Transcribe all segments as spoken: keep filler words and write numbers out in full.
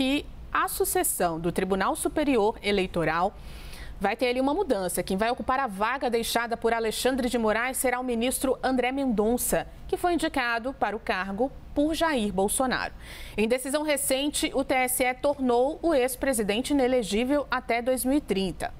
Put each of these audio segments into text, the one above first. que a sucessão do Tribunal Superior Eleitoral vai ter ali uma mudança. Quem vai ocupar a vaga deixada por Alexandre de Moraes será o ministro André Mendonça, que foi indicado para o cargo por Jair Bolsonaro. Em decisão recente, o T S E tornou o ex-presidente inelegível até dois mil e trinta.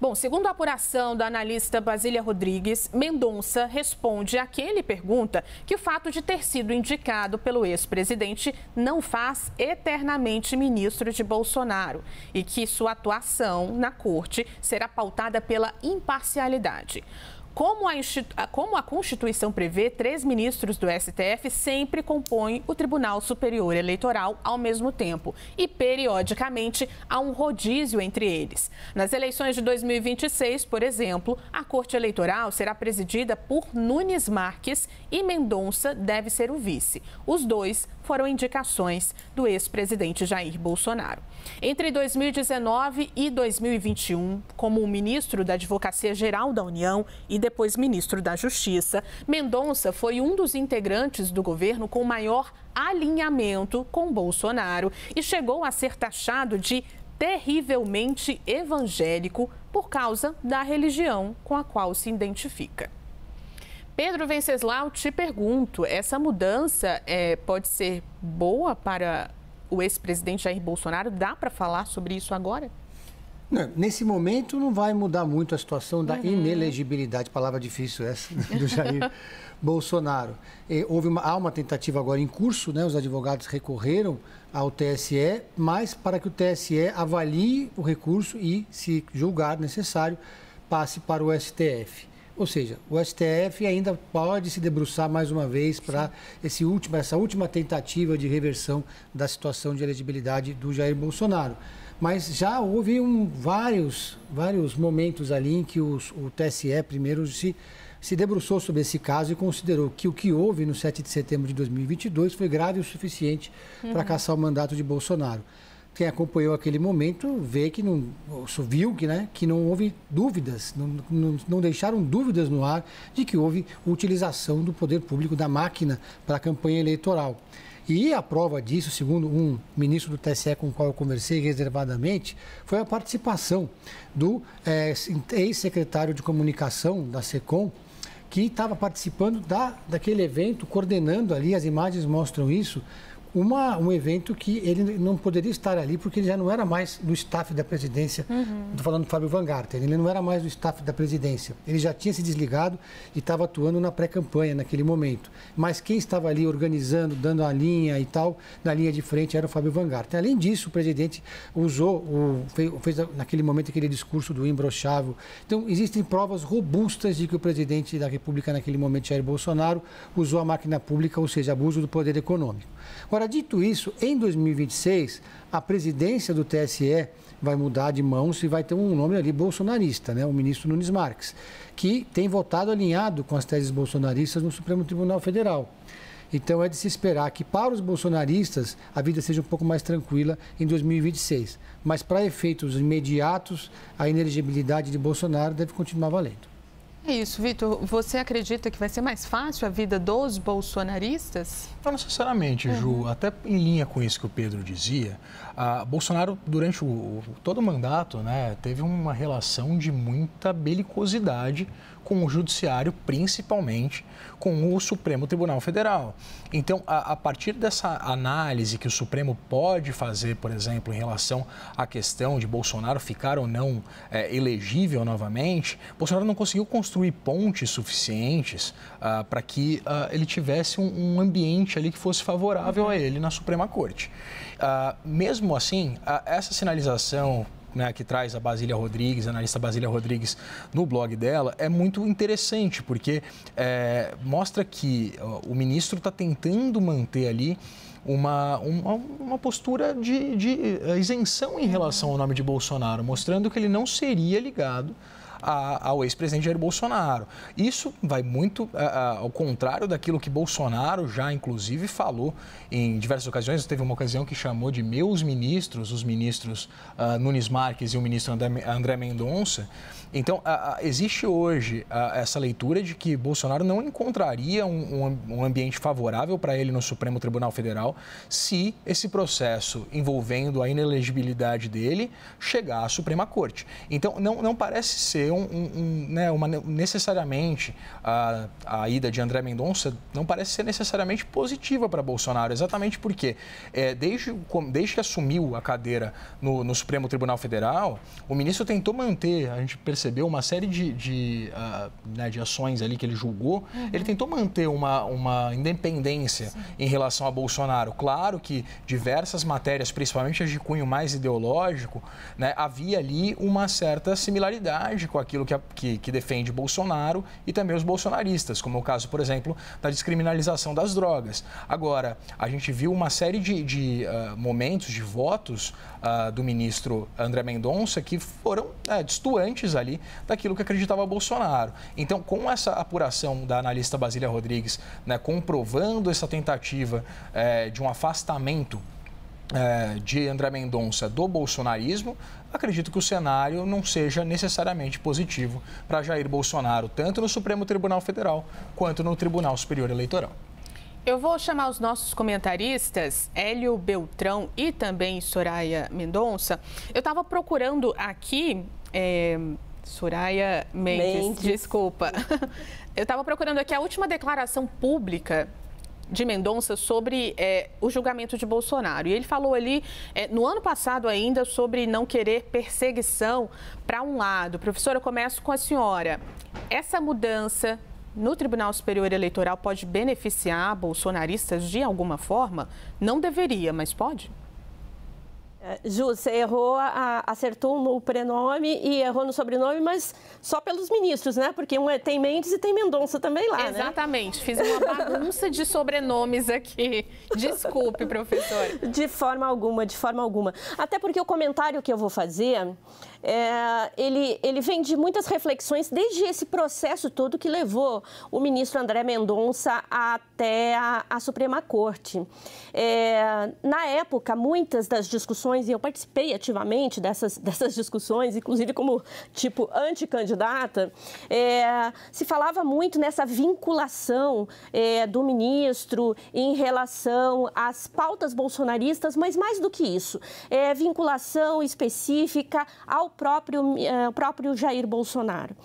Bom, segundo a apuração da analista Basília Rodrigues, Mendonça responde a quem ele pergunta que o fato de ter sido indicado pelo ex-presidente não faz eternamente ministro de Bolsonaro e que sua atuação na corte será pautada pela imparcialidade. Como a, institu... Como a Constituição prevê, três ministros do S T F sempre compõem o Tribunal Superior Eleitoral ao mesmo tempo e, periodicamente, há um rodízio entre eles. Nas eleições de dois mil e vinte e seis, por exemplo, a Corte Eleitoral será presidida por Nunes Marques e Mendonça deve ser o vice. Os dois foram indicações do ex-presidente Jair Bolsonaro. Entre dois mil e dezenove e dois mil e vinte e um, como ministro da Advocacia Geral da União e depois ministro da Justiça, Mendonça foi um dos integrantes do governo com maior alinhamento com Bolsonaro e chegou a ser taxado de terrivelmente evangélico por causa da religião com a qual se identifica. Pedro Venceslau, te pergunto, essa mudança é, pode ser boa para o ex-presidente Jair Bolsonaro? Dá para falar sobre isso agora? Não, nesse momento não vai mudar muito a situação da uhum. inelegibilidade, palavra difícil essa, do Jair Bolsonaro. E houve uma, há uma tentativa agora em curso, né, os advogados recorreram ao T S E, mas para que o T S E avalie o recurso e, se julgar necessário, passe para o S T F. Ou seja, o S T F ainda pode se debruçar mais uma vez para essa última tentativa de reversão da situação de elegibilidade do Jair Bolsonaro. Mas já houve um, vários, vários momentos ali em que os, o T S E primeiro se, se debruçou sobre esse caso e considerou que o que houve no sete de setembro de dois mil e vinte e dois foi grave o suficiente uhum. para cassar o mandato de Bolsonaro. Quem acompanhou aquele momento vê que não, viu que, né, que não houve dúvidas, não, não, não deixaram dúvidas no ar de que houve utilização do poder público, da máquina, para a campanha eleitoral. E a prova disso, segundo um ministro do T S E com o qual eu conversei reservadamente, foi a participação do é, ex-secretário de comunicação da SECOM, que estava participando da, daquele evento, coordenando ali, as imagens mostram isso, Uma, um evento que ele não poderia estar ali porque ele já não era mais do staff da presidência, uhum. estou falando do Fábio Van Garten, ele não era mais do staff da presidência, ele já tinha se desligado e estava atuando na pré-campanha naquele momento, mas quem estava ali organizando, dando a linha e tal, na linha de frente era o Fábio Van Garten. Além disso, o presidente usou, o, fez, fez naquele momento aquele discurso do imbrochável, então existem provas robustas de que o presidente da República naquele momento, Jair Bolsonaro, usou a máquina pública, ou seja, abuso do poder econômico. Agora, dito isso, em dois mil e vinte e seis, a presidência do T S E vai mudar de mãos e vai ter um nome ali bolsonarista, né? O ministro Nunes Marques, que tem votado alinhado com as teses bolsonaristas no Supremo Tribunal Federal. Então, é de se esperar que para os bolsonaristas a vida seja um pouco mais tranquila em dois mil e vinte e seis. Mas para efeitos imediatos, a inelegibilidade de Bolsonaro deve continuar valendo. É isso, Vitor. Você acredita que vai ser mais fácil a vida dos bolsonaristas? Não necessariamente, Ju. Uhum. Até em linha com isso que o Pedro dizia, a Bolsonaro, durante o, todo o mandato, né, teve uma relação de muita belicosidade com o Judiciário, principalmente com o Supremo Tribunal Federal. Então, a, a partir dessa análise que o Supremo pode fazer, por exemplo, em relação à questão de Bolsonaro ficar ou não é, elegível novamente, Bolsonaro não conseguiu construir pontes suficientes ah, para que ah, ele tivesse um, um ambiente ali que fosse favorável uhum. a ele na Suprema Corte. Ah, mesmo assim, a, essa sinalização... Né, que traz a Basília Rodrigues, a analista Basília Rodrigues, no blog dela, é muito interessante, porque é, mostra que ó, o ministro está tentando manter ali uma, uma, uma postura de, de isenção em relação ao nome de Bolsonaro, mostrando que ele não seria ligado a, ao ex-presidente Jair Bolsonaro. Isso vai muito a, a, ao contrário daquilo que Bolsonaro já, inclusive, falou em diversas ocasiões. Teve uma ocasião que chamou de meus ministros, os ministros uh, Nunes Marques e o ministro André, André Mendonça. Então, a, a, existe hoje a, essa leitura de que Bolsonaro não encontraria um, um, um ambiente favorável para ele no Supremo Tribunal Federal se esse processo envolvendo a inelegibilidade dele chegar à Suprema Corte. Então, não, não parece ser um, um, um, né, uma, necessariamente a, a ida de André Mendonça não parece ser necessariamente positiva para Bolsonaro, exatamente porque é, desde, desde que assumiu a cadeira no, no Supremo Tribunal Federal, o ministro tentou manter, a gente percebeu uma série de, de, uh, né, de ações ali que ele julgou, uhum. ele tentou manter uma, uma independência Sim. em relação a Bolsonaro. Claro que diversas matérias, principalmente as de cunho mais ideológico, né, havia ali uma certa similaridade com aquilo que, a, que, que defende Bolsonaro e também os bolsonaristas, como o caso, por exemplo, da descriminalização das drogas. Agora, a gente viu uma série de, de uh, momentos, de votos uh, do ministro André Mendonça que foram uh, distantes ali daquilo que acreditava Bolsonaro. Então, com essa apuração da analista Basília Rodrigues, né, comprovando essa tentativa uh, de um afastamento É, de André Mendonça do bolsonarismo, acredito que o cenário não seja necessariamente positivo para Jair Bolsonaro, tanto no Supremo Tribunal Federal quanto no Tribunal Superior Eleitoral. Eu vou chamar os nossos comentaristas, Hélio Beltrão e também Soraya Mendonça. Eu estava procurando aqui... É... Soraya Mendes, Mendes. desculpa. Eu estava procurando aqui a última declaração pública de Mendonça sobre é, o julgamento de Bolsonaro. E ele falou ali, é, no ano passado ainda, sobre não querer perseguição para um lado. Professora, eu começo com a senhora. Essa mudança no Tribunal Superior Eleitoral pode beneficiar bolsonaristas de alguma forma? Não deveria, mas pode? Ju, você errou, a, acertou no prenome e errou no sobrenome, mas só pelos ministros, né? Porque um é, tem Mendes e tem Mendonça também lá, né? Exatamente. Fiz uma bagunça de sobrenomes aqui. Desculpe, professor. De forma alguma, de forma alguma. Até porque o comentário que eu vou fazer, é, ele, ele vem de muitas reflexões desde esse processo todo que levou o ministro André Mendonça até a, a Suprema Corte. É, na época, muitas das discussões, e eu participei ativamente dessas, dessas discussões, inclusive como, tipo, anticandidata, é, se falava muito nessa vinculação é, do ministro em relação às pautas bolsonaristas, mas mais do que isso, é, vinculação específica ao próprio, é, próprio Jair Bolsonaro.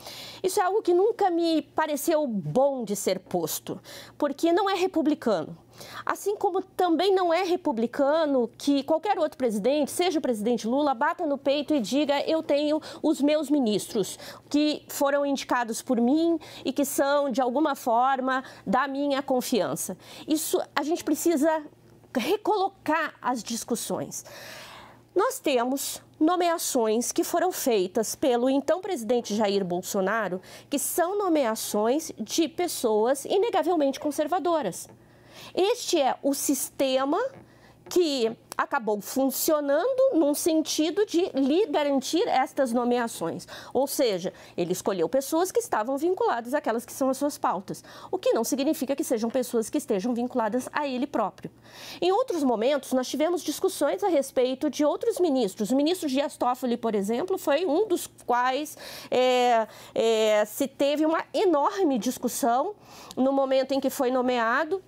Isso é algo que nunca me pareceu bom de ser posto, porque não é republicano. Assim como também não é republicano que qualquer outro presidente, seja o presidente Lula, bata no peito e diga eu tenho os meus ministros que foram indicados por mim e que são, de alguma forma, da minha confiança. Isso a gente precisa recolocar as discussões. Nós temos nomeações que foram feitas pelo então presidente Jair Bolsonaro, que são nomeações de pessoas inegavelmente conservadoras. Este é o sistema que acabou funcionando num sentido de lhe garantir estas nomeações. Ou seja, ele escolheu pessoas que estavam vinculadas àquelas que são as suas pautas, o que não significa que sejam pessoas que estejam vinculadas a ele próprio. Em outros momentos, nós tivemos discussões a respeito de outros ministros. O ministro Dias Toffoli, por exemplo, foi um dos quais é, é, se teve uma enorme discussão no momento em que foi nomeado,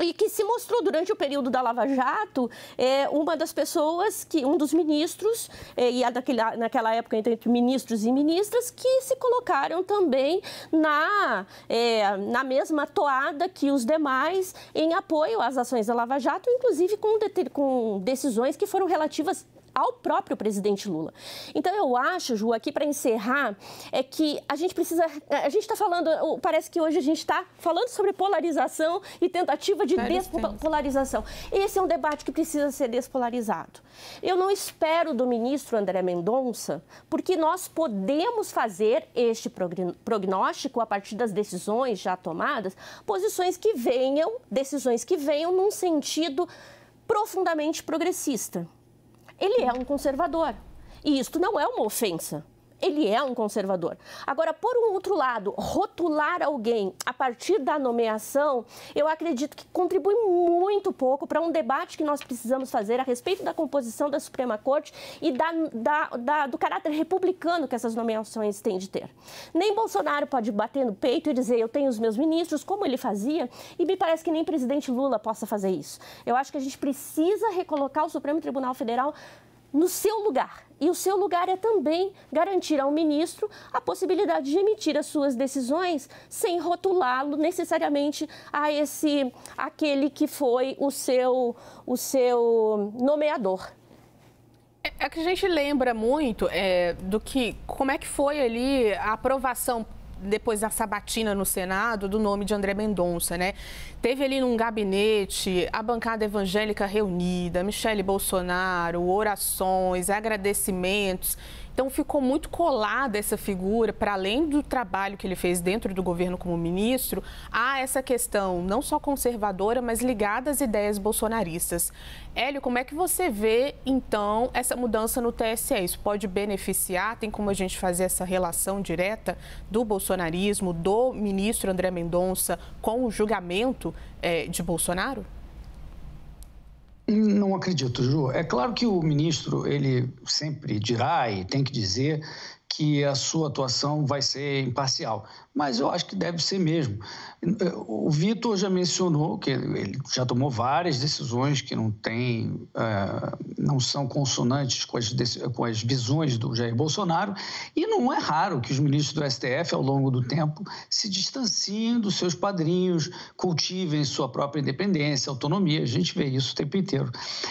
e que se mostrou durante o período da Lava Jato é, uma das pessoas, que um dos ministros, é, e daquela, naquela época entre ministros e ministras, que se colocaram também na, é, na mesma toada que os demais em apoio às ações da Lava Jato, inclusive com, com decisões que foram relativas ao próprio presidente Lula. Então, eu acho, Ju, aqui para encerrar, é que a gente precisa... A gente está falando... Parece que hoje a gente está falando sobre polarização e tentativa de despolarização. Esse é um debate que precisa ser despolarizado. Eu não espero do ministro André Mendonça, porque nós podemos fazer este prognóstico a partir das decisões já tomadas, posições que venham, decisões que venham num sentido profundamente progressista. Ele é um conservador e isto não é uma ofensa. ele é um conservador. Agora, por um outro lado, rotular alguém a partir da nomeação, eu acredito que contribui muito pouco para um debate que nós precisamos fazer a respeito da composição da Suprema Corte e da, da, da, do caráter republicano que essas nomeações têm de ter. Nem Bolsonaro pode bater no peito e dizer, eu tenho os meus ministros, como ele fazia, e me parece que nem presidente Lula possa fazer isso. Eu acho que a gente precisa recolocar o Supremo Tribunal Federal no seu lugar. E o seu lugar é também garantir ao ministro a possibilidade de emitir as suas decisões sem rotulá-lo necessariamente a esse, aquele que foi o seu, o seu nomeador. É que a gente lembra muito é, do que, como é que foi ali a aprovação depois da sabatina no Senado, do nome de André Mendonça, né? Teve ali num gabinete a bancada evangélica reunida, Michele Bolsonaro, orações, agradecimentos. Então, ficou muito colada essa figura, para além do trabalho que ele fez dentro do governo como ministro, a essa questão não só conservadora, mas ligada às ideias bolsonaristas. Hélio, como é que você vê, então, essa mudança no T S E? Isso pode beneficiar? Tem como a gente fazer essa relação direta do bolsonarismo, do ministro André Mendonça, com o julgamento eh, de Bolsonaro? Não acredito, Ju. É claro que o ministro, ele sempre dirá e tem que dizer que a sua atuação vai ser imparcial, mas eu acho que deve ser mesmo. O Vitor já mencionou que ele já tomou várias decisões que não tem, é, não são consonantes com as, com as visões do Jair Bolsonaro, e não é raro que os ministros do S T F, ao longo do tempo, se distanciem dos seus padrinhos, cultivem sua própria independência, autonomia. A gente vê isso o tempo inteiro.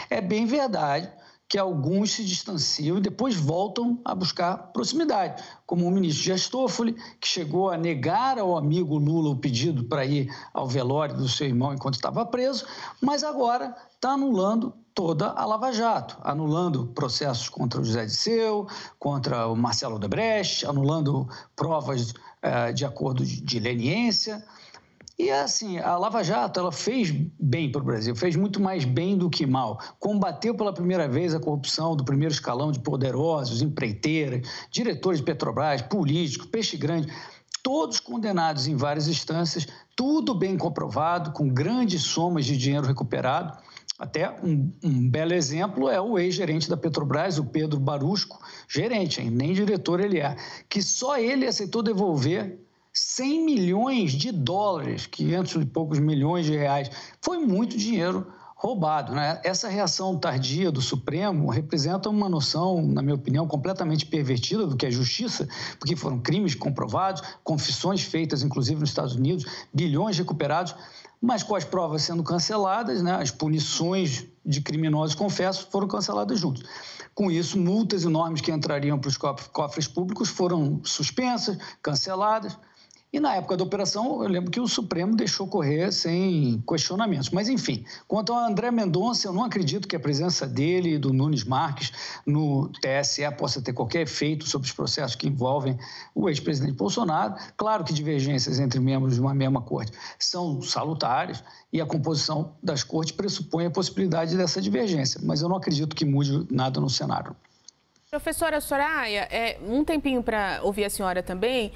É bem verdade que alguns se distanciam e depois voltam a buscar proximidade, como o ministro Dias Toffoli, que chegou a negar ao amigo Lula o pedido para ir ao velório do seu irmão enquanto estava preso, mas agora está anulando toda a Lava Jato, anulando processos contra o José Dirceu, contra o Marcelo Odebrecht, anulando provas eh, de acordo de leniência. E, assim, a Lava Jato, ela fez bem para o Brasil, fez muito mais bem do que mal. Combateu pela primeira vez a corrupção do primeiro escalão de poderosos, empreiteiras, diretores de Petrobras, políticos, peixe grande, todos condenados em várias instâncias, tudo bem comprovado, com grandes somas de dinheiro recuperado. Até um, um belo exemplo é o ex-gerente da Petrobras, o Pedro Barusco, gerente, hein? Nem diretor ele é, que só ele aceitou devolver cem milhões de dólares, quinhentos e poucos milhões de reais. Foi muito dinheiro roubado, né? Essa reação tardia do Supremo representa uma noção, na minha opinião, completamente pervertida do que é justiça, porque foram crimes comprovados, confissões feitas, inclusive nos Estados Unidos, bilhões recuperados, mas com as provas sendo canceladas, né? As punições de criminosos, confessos, foram canceladas juntos. Com isso, multas enormes que entrariam para os cofres públicos foram suspensas, canceladas. E na época da operação, eu lembro que o Supremo deixou correr sem questionamentos. Mas, enfim, quanto ao André Mendonça, eu não acredito que a presença dele e do Nunes Marques no T S E possa ter qualquer efeito sobre os processos que envolvem o ex-presidente Bolsonaro. Claro que divergências entre membros de uma mesma corte são salutares e a composição das cortes pressupõe a possibilidade dessa divergência. Mas eu não acredito que mude nada no cenário. Professora Soraya, é, um tempinho para ouvir a senhora também.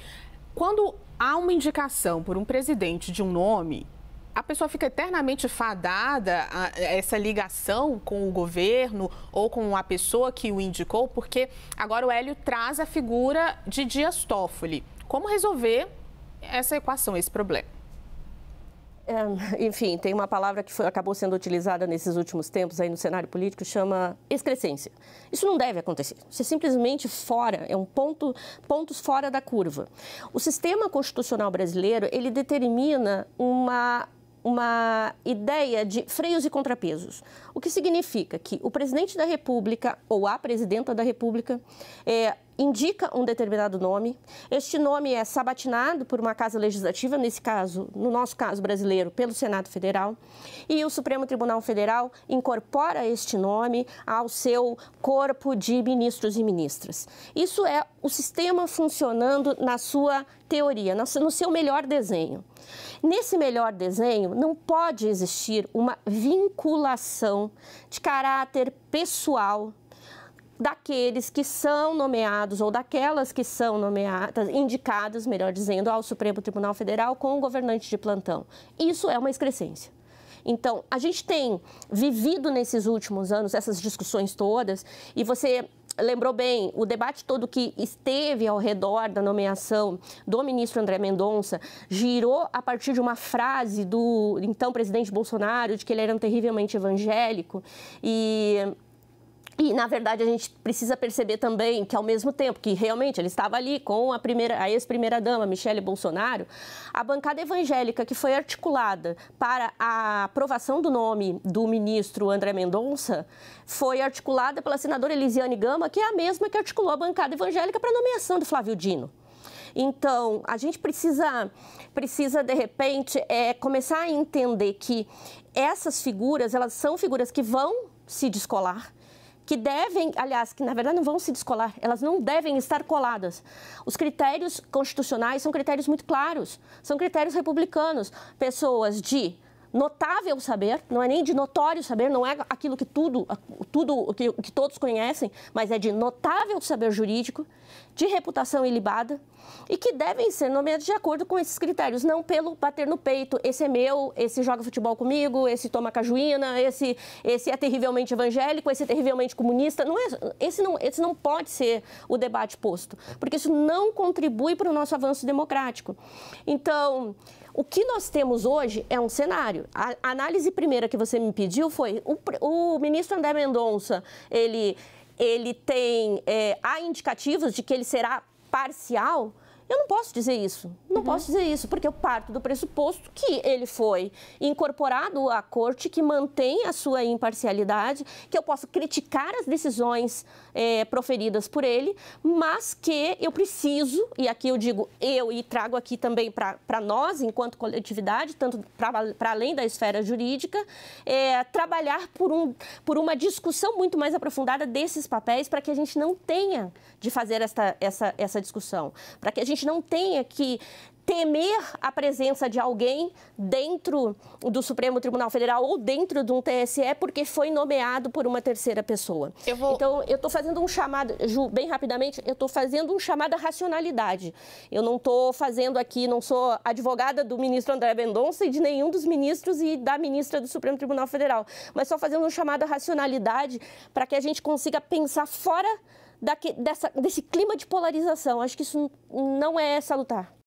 Quando há uma indicação por um presidente de um nome, a pessoa fica eternamente fadada a essa ligação com o governo ou com a pessoa que o indicou, porque agora o Hélio traz a figura de Dias Toffoli. Como resolver essa equação, esse problema? É, enfim, tem uma palavra que foi, acabou sendo utilizada nesses últimos tempos aí no cenário político, chama excrescência. Isso não deve acontecer. Isso é simplesmente fora, é um ponto, pontos fora da curva. O sistema constitucional brasileiro, ele determina uma... uma ideia de freios e contrapesos, o que significa que o presidente da República ou a presidenta da República é, indica um determinado nome, este nome é sabatinado por uma casa legislativa, nesse caso, no nosso caso brasileiro, pelo Senado Federal, e o Supremo Tribunal Federal incorpora este nome ao seu corpo de ministros e ministras. Isso é o sistema funcionando na sua teoria, no seu melhor desenho. Nesse melhor desenho, não pode existir uma vinculação de caráter pessoal daqueles que são nomeados ou daquelas que são nomeadas, indicadas, melhor dizendo, ao Supremo Tribunal Federal com o governante de plantão. Isso é uma excrescência. Então, a gente tem vivido nesses últimos anos essas discussões todas, e você lembrou bem o debate todo que esteve ao redor da nomeação do ministro André Mendonça, girou a partir de uma frase do então presidente Bolsonaro, de que ele era um terrivelmente evangélico, e... E, na verdade, a gente precisa perceber também que, ao mesmo tempo que realmente ele estava ali com a, a ex-primeira-dama, Michele Bolsonaro, a bancada evangélica que foi articulada para a aprovação do nome do ministro André Mendonça foi articulada pela senadora Eliziane Gama, que é a mesma que articulou a bancada evangélica para a nomeação do Flávio Dino. Então, a gente precisa, precisa de repente, é, começar a entender que essas figuras, elas são figuras que vão se descolar, que devem, aliás, que na verdade não vão se descolar, elas não devem estar coladas. Os critérios constitucionais são critérios muito claros, são critérios republicanos. Pessoas de notável saber, não é nem de notório saber, não é aquilo que tudo, tudo que, que todos conhecem, mas é de notável saber jurídico, de reputação ilibada, e que devem ser nomeados de acordo com esses critérios, não pelo bater no peito, esse é meu, esse joga futebol comigo, esse toma cajuína, esse, esse é terrivelmente evangélico, esse é terrivelmente comunista. Não é, esse, não, esse não pode ser o debate posto, porque isso não contribui para o nosso avanço democrático. Então, o que nós temos hoje é um cenário. A análise primeira que você me pediu foi o, o ministro André Mendonça, ele... ele tem, é, há indicativos de que ele será parcial? Eu não posso dizer isso, não [S2] Uhum. [S1] Posso dizer isso, porque eu parto do pressuposto que ele foi incorporado à corte, que mantém a sua imparcialidade, que eu posso criticar as decisões é, proferidas por ele, mas que eu preciso, e aqui eu digo eu e trago aqui também para nós, enquanto coletividade, tanto para além da esfera jurídica, é, trabalhar por, um, por uma discussão muito mais aprofundada desses papéis, para que a gente não tenha de fazer esta, essa, essa discussão, para que a gente A gente não tenha que temer a presença de alguém dentro do Supremo Tribunal Federal ou dentro de um T S E porque foi nomeado por uma terceira pessoa. Eu vou... Então, eu estou fazendo um chamado, Ju, bem rapidamente, eu estou fazendo um chamado à racionalidade. Eu não estou fazendo aqui, não sou advogada do ministro André Mendonça e de nenhum dos ministros e da ministra do Supremo Tribunal Federal, mas só fazendo um chamado à racionalidade para que a gente consiga pensar fora Daqui, dessa, desse clima de polarização. Acho que isso não é salutar.